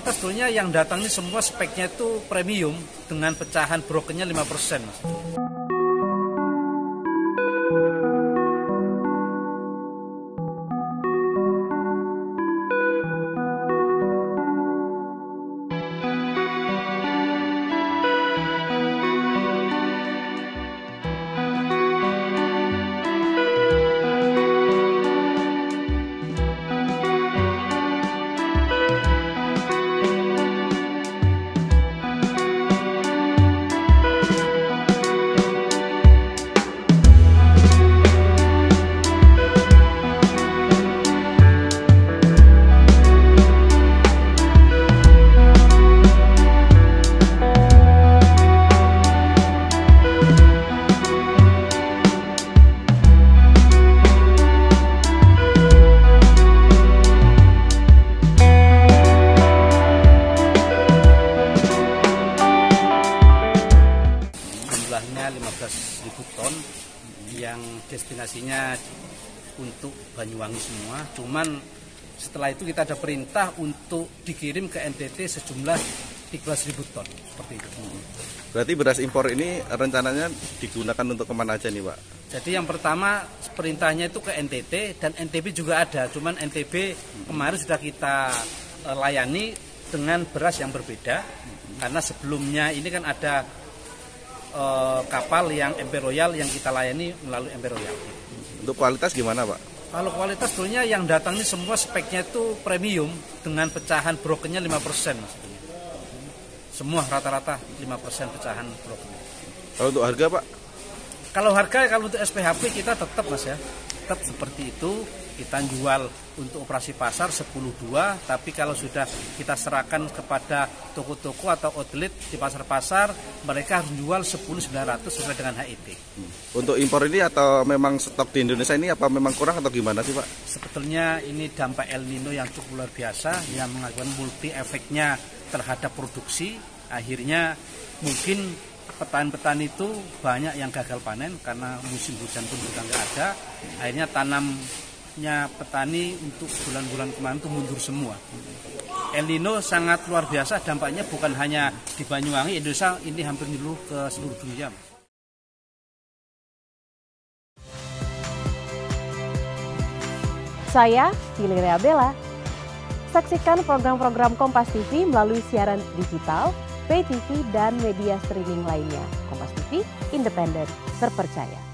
Sebetulnya yang datang ini semua speknya itu premium dengan pecahan brokernya 5%. Mas. Jumlahnya 15.000 ton yang destinasinya untuk Banyuwangi semua. Cuman setelah itu kita ada perintah untuk dikirim ke NTT sejumlah 13.000 ton seperti itu. Berarti beras impor ini rencananya digunakan untuk kemana aja nih, Pak? Jadi yang pertama perintahnya itu ke NTT dan NTP juga ada. Cuman NTP kemarin sudah kita layani dengan beras yang berbeda karena sebelumnya ini kan ada kapal yang Imperial Royal yang kita layani melalui Imperial Royal. Untuk kualitas gimana, Pak? Kalau kualitas dulunya yang datang ini semua speknya itu premium dengan pecahan brokernya 5%. Maksudnya. Semua rata-rata 5% pecahan brokernya. Kalau untuk harga, Pak? Kalau untuk SPHP kita tetap, Mas, ya. Tetap seperti itu, kita jual untuk operasi pasar 10.2, tapi kalau sudah kita serahkan kepada toko-toko atau outlet di pasar-pasar, mereka harus jual 10.900 sesuai dengan HET. Untuk impor ini atau memang stok di Indonesia ini apa memang kurang atau gimana sih, Pak? Sebetulnya ini dampak El Nino yang cukup luar biasa yang mengakibatkan multi efeknya terhadap produksi, akhirnya mungkin petani-petani itu banyak yang gagal panen karena musim hujan pun sudah nggak ada. Akhirnya tanamnya petani untuk bulan-bulan kemarin itu mundur semua. El Nino sangat luar biasa dampaknya, bukan hanya di Banyuwangi, Indonesia ini hampir nyeluruh ke seluruh dunia. Saya Gabriela. Saksikan program-program Kompas TV melalui siaran digital, PTV, dan media streaming lainnya. Kompas TV, independen, terpercaya.